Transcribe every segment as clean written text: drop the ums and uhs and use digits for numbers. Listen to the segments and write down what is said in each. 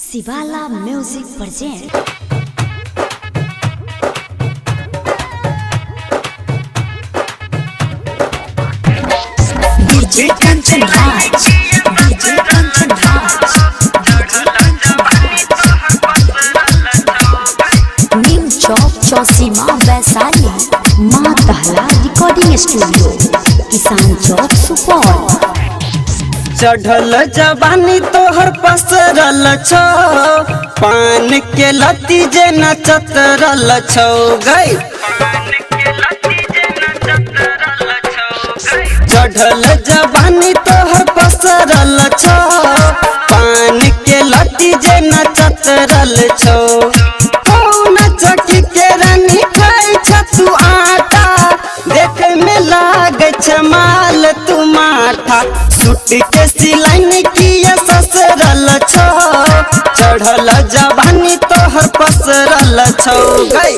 शिवाला music present DJ Kanchan Raj new Chowk Chausima Vaishali माँ दहला recording studio किसान चौक सुपौल। चढ़ल जवानी तोहर पसरल छौ, पान के लती जे नचत रल छौ गई। चढ़ल जवानी तोहर पसरल छौ, पान के लती जे नचत रल छौ। के रानी खाई छ तू आटा, देखे में लागे छ माल तू माथा। के सिलाइन किया ससरल छौ, चढ़ल जवानी तोहर पसरल छौ गई।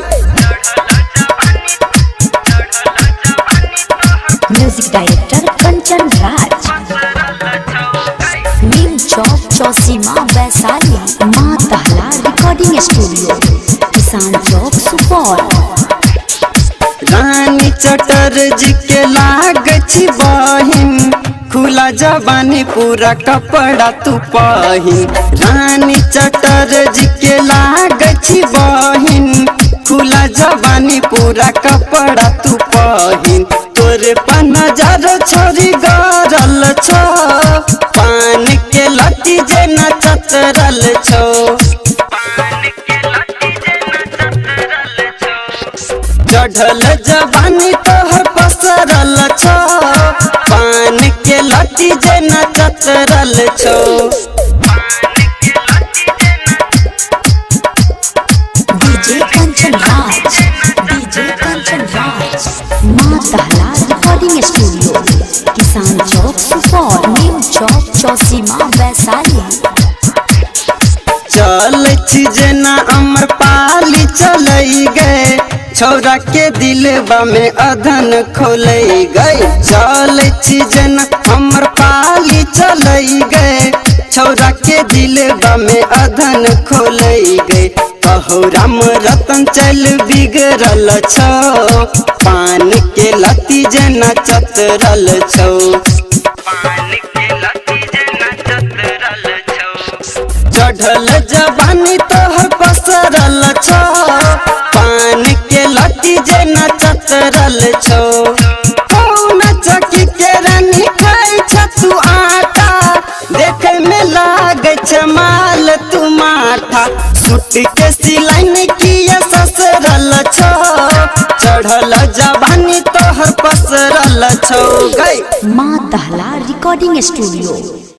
म्यूजिक डायरेक्टर कंचन राज, नीम चौक चौसीमा वैशाली माँ दहला रिकॉर्डिंग स्टूडियो किसान चौक सुपौल। रानी चटर्जी के लाग छी बहिन, खुला जवानी पूरा कपड़ा तू पहिन। रानी चटर्जी के लागे छी बहिन, खुला जवानी पूरा कपड़ा तू पहिन। तोरे पर नजर छोरी गरल छौ, पान के लती जे नचत रल छौ। चढ़ल जवानी तोहर पसरल छौ, पान के लती जे नचत रल छौ। डीजे कंचन राज, माँ दहला रिकॉर्डिंग स्टूडियो किसान चौक सुपौल, नीम चौक चौसीमा वैशाली। चल छी जेना अमरपाली चलई गए, छोरा के दिलवा में अधन खोलई गई। चल छी जना अमरपाली चलई गए, छोरा के दिलवा में अधन खोलई गए। कहो राम रतन चल बिगड़ल छौ, पान के लती जना चतरल छौ। चढ़ल जवानी तोहर पसरल छौ, पान के लती जे नचत रल छौ। के रानी खाई छ तू आटा, देखे में लागे छ माल तू माथा। सूट के सिलाइन किया ससरल छौ, चढ़ल जवानी तोहर पसरल छौ गई। माँ दहला रिकॉर्डिंग स्टूडियो।